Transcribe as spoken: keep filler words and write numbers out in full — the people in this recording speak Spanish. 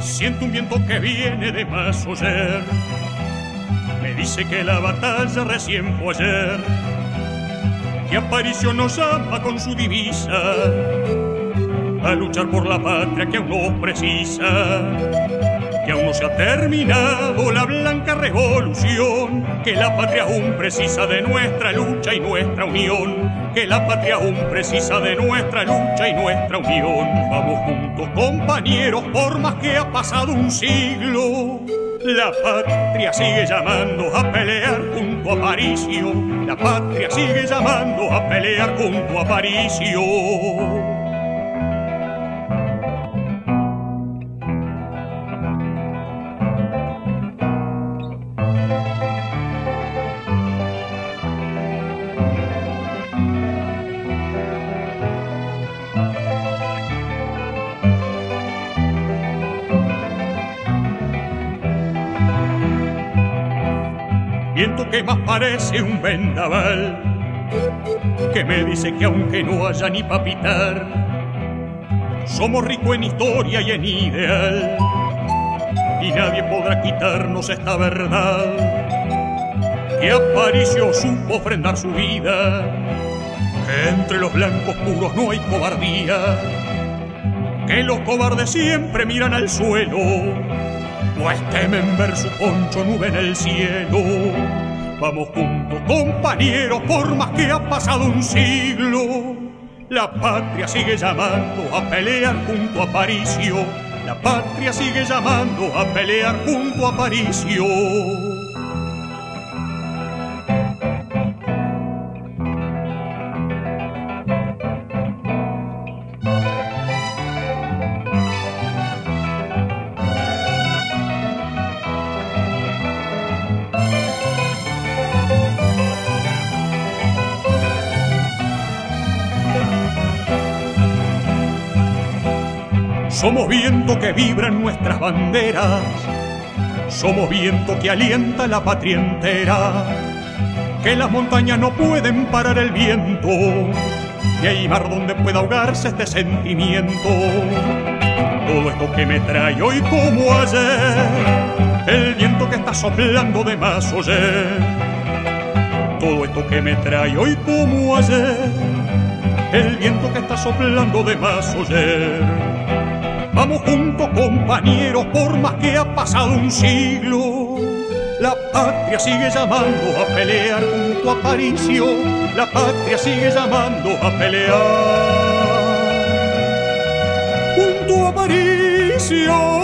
Siento un viento que viene de Masoller. Me dice que la batalla recién fue ayer, que Aparicio nos ama con su divisa a luchar por la patria que aún nos precisa, que aún no se ha terminado la blanca revolución, que la patria aún precisa de nuestra lucha y nuestra unión, que la patria aún precisa de nuestra lucha y nuestra unión. Vamos juntos, compañeros, por más que ha pasado un siglo, la patria sigue llamando a pelear junto a Aparicio. La patria sigue llamando a pelear junto a Aparicio. Viento que más parece un vendaval, que me dice que aunque no haya ni papitar, somos ricos en historia y en ideal, y nadie podrá quitarnos esta verdad, que Aparicio supo ofrendar su vida, que entre los blancos puros no hay cobardía, que los cobardes siempre miran al suelo, pues temen ver su poncho nube en el cielo. Vamos juntos, compañeros, por más que ha pasado un siglo, la patria sigue llamando a pelear junto a Aparicio. La patria sigue llamando a pelear junto a Aparicio. Somos viento que vibran nuestras banderas, somos viento que alienta la patria entera, que las montañas no pueden parar el viento, y hay mar donde pueda ahogarse este sentimiento. Todo esto que me trae hoy como ayer, el viento que está soplando de Masoller. Todo esto que me trae hoy como ayer, el viento que está soplando de Masoller. Vamos juntos, compañeros, por más que ha pasado un siglo, la patria sigue llamando a pelear junto a Aparicio. La patria sigue llamando a pelear junto a Aparicio.